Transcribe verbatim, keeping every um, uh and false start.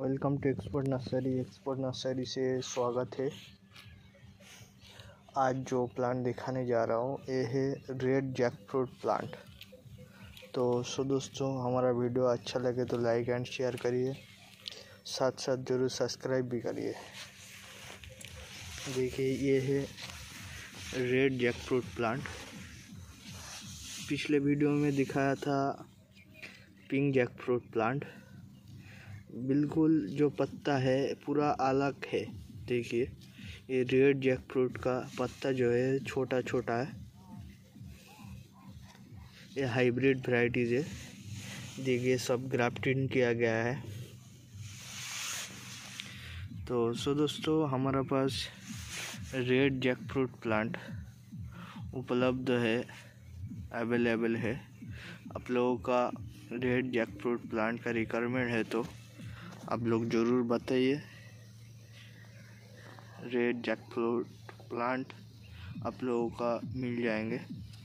Welcome to export nursery. Export nursery से स्वागत है। आज जो प्लांट दिखाने जा रहा हूँ ये है रेड जैकफ्रूट प्लांट। तो सो दोस्तों, हमारा वीडियो अच्छा लगे तो लाइक एंड शेयर करिए, साथ साथ ज़रूर सब्सक्राइब भी करिए। देखिए ये है रेड जैकफ्रूट प्लांट। पिछले वीडियो में दिखाया था पिंक जैकफ्रूट प्लांट। बिल्कुल जो पत्ता है पूरा अलग है। देखिए ये रेड जैकफ्रूट का पत्ता जो है छोटा छोटा है। ये हाइब्रिड वैरायटीज है। देखिए सब ग्राफ्टिंग किया गया है। तो सो दोस्तों, हमारे पास रेड जैकफ्रूट प्लांट उपलब्ध है, अवेलेबल है। आप लोगों का रेड जैकफ्रूट प्लांट का रिक्वायरमेंट है तो आप लोग ज़रूर बताइए। रेड जैकफ्रूट प्लांट आप लोगों का मिल जाएंगे।